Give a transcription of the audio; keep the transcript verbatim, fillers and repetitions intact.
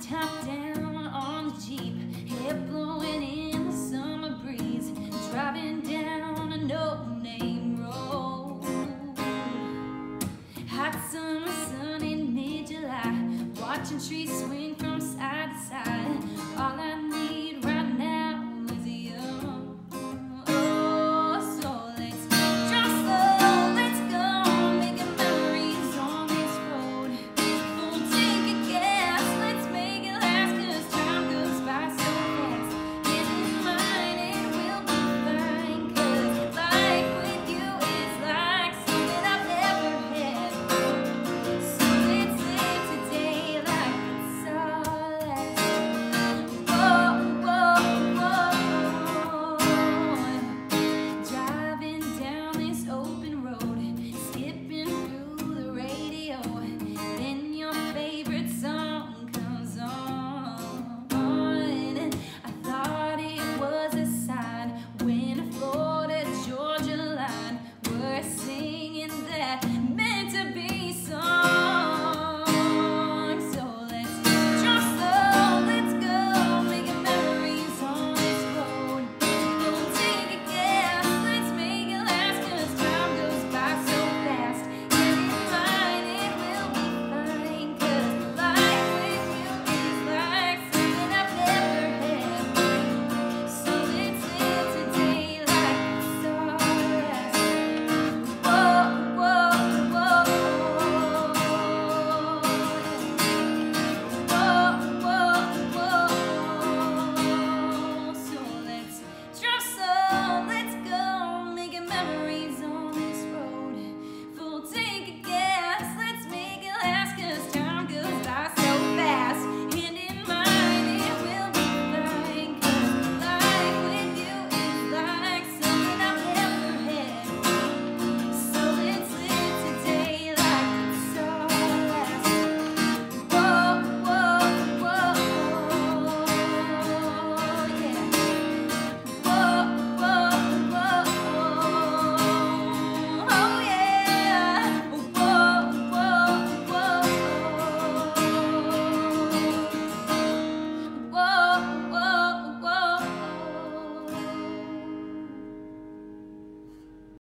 tucked in.